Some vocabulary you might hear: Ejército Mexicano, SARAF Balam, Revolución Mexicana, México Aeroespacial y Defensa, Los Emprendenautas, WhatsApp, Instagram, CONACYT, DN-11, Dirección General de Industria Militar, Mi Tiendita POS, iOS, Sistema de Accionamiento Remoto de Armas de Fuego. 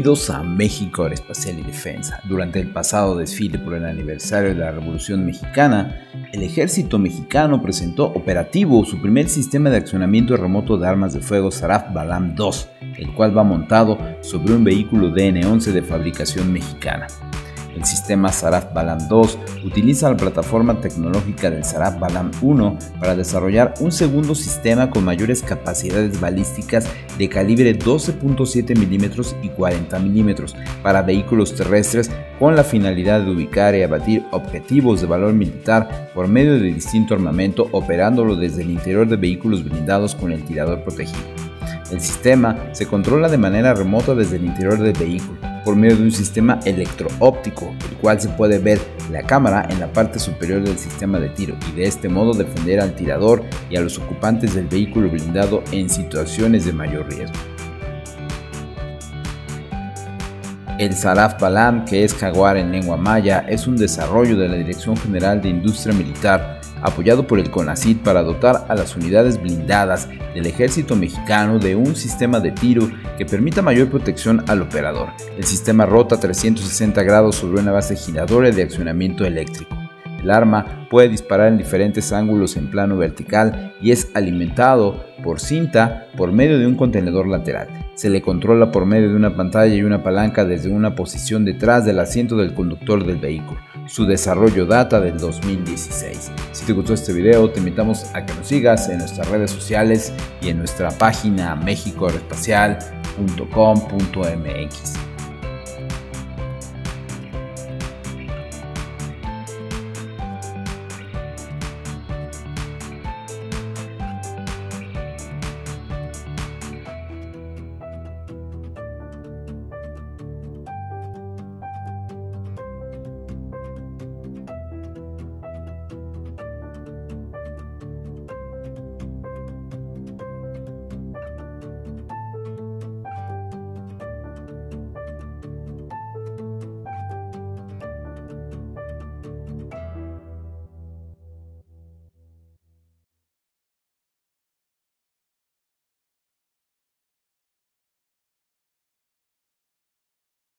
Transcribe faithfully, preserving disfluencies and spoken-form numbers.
Bienvenidos a México Aeroespacial y Defensa. Durante el pasado desfile por el aniversario de la Revolución Mexicana, el ejército mexicano presentó operativo su primer sistema de accionamiento remoto de armas de fuego SARAF Balam dos, el cual va montado sobre un vehículo D N once de fabricación mexicana. El sistema SARAF Balam dos utiliza la plataforma tecnológica del SARAF Balam uno para desarrollar un segundo sistema con mayores capacidades balísticas de calibre doce punto siete milímetros y cuarenta milímetros para vehículos terrestres, con la finalidad de ubicar y abatir objetivos de valor militar por medio de distinto armamento, operándolo desde el interior de vehículos blindados con el tirador protegido. El sistema se controla de manera remota desde el interior del vehículo por medio de un sistema electroóptico, el cual se puede ver la cámara en la parte superior del sistema de tiro, y de este modo defender al tirador y a los ocupantes del vehículo blindado en situaciones de mayor riesgo. El SARAF Balam, que es jaguar en lengua maya, es un desarrollo de la Dirección General de Industria Militar, apoyado por el CONACYT, para dotar a las unidades blindadas del ejército mexicano de un sistema de tiro que permita mayor protección al operador. El sistema rota trescientos sesenta grados sobre una base giratoria de accionamiento eléctrico. El arma puede disparar en diferentes ángulos en plano vertical y es alimentado por cinta por medio de un contenedor lateral. Se le controla por medio de una pantalla y una palanca desde una posición detrás del asiento del conductor del vehículo. Su desarrollo data del dos mil dieciséis. Si te gustó este video, te invitamos a que nos sigas en nuestras redes sociales y en nuestra página mexico aeroespacial punto com punto m x.